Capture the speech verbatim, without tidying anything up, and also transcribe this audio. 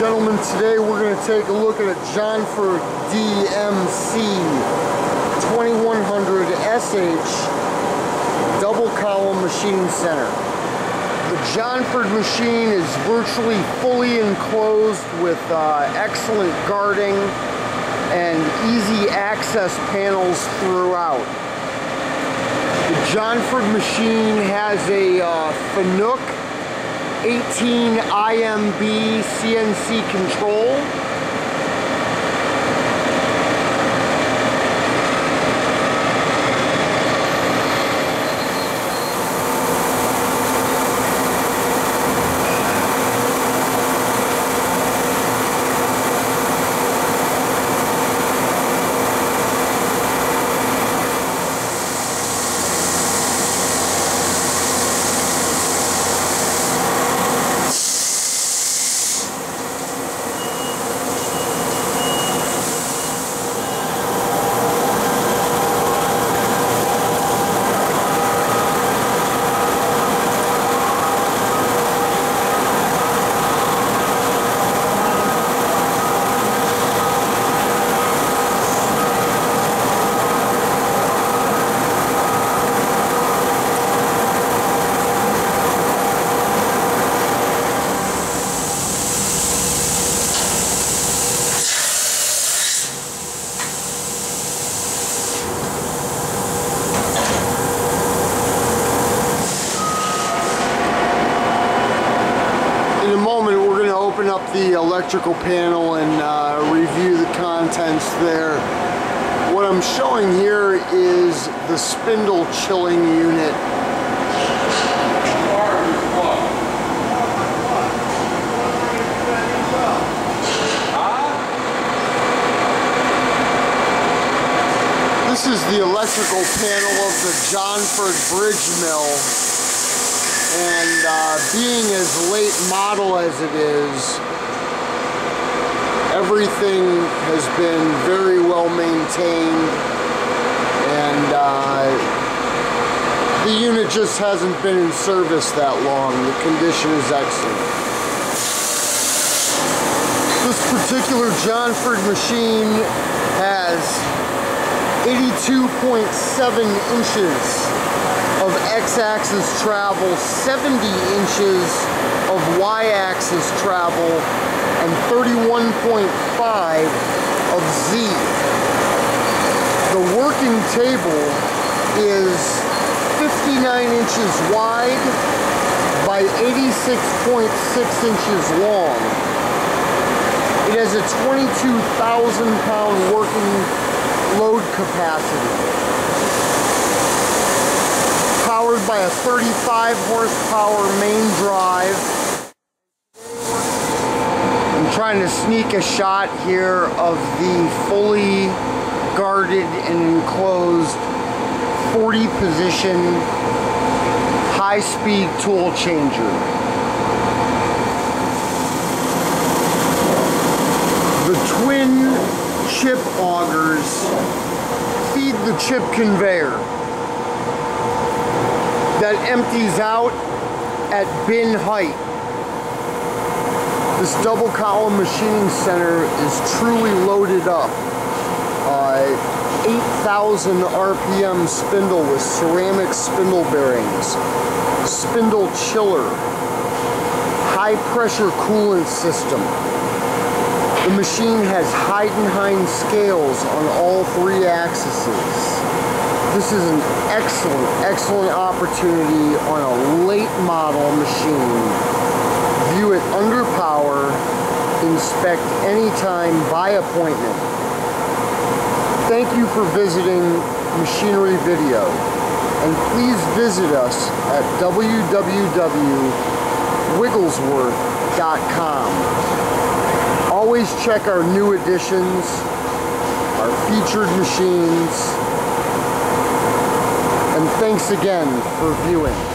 Gentlemen, today we're going to take a look at a Johnford D M C twenty-one hundred S H double column machine center. The Johnford machine is virtually fully enclosed with uh, excellent guarding and easy access panels throughout. The Johnford machine has a uh, Fanuc eighteen i M B C N C control. Open up the electrical panel and uh, review the contents there. What I'm showing here is the spindle chilling unit. This is the electrical panel of the Johnford Bridge Mill. And uh, being as late model as it is, everything has been very well maintained, and uh, the unit just hasn't been in service that long. The condition is excellent. This particular Johnford machine has eighty-two point seven inches of x-axis travel, seventy inches of y-axis travel, and thirty-one point five of z. The working table is fifty-nine inches wide by eighty-six point six inches long. It has a twenty-two thousand pound working load capacity, powered by a thirty-five horsepower main drive. I'm trying to sneak a shot here of the fully guarded and enclosed forty position high-speed tool changer. The twin chip augers feed the chip conveyor that empties out at bin height. This double column machining center is truly loaded up. Uh, eight thousand R P M spindle with ceramic spindle bearings, spindle chiller, high pressure coolant system. The machine has Heidenhain scales on all three axes. This is an excellent, excellent opportunity on a late model machine. View it under power, inspect anytime by appointment. Thank you for visiting Machinery Video, and please visit us at w w w dot wigglesworth dot com. Always check our new additions, our featured machines, and thanks again for viewing.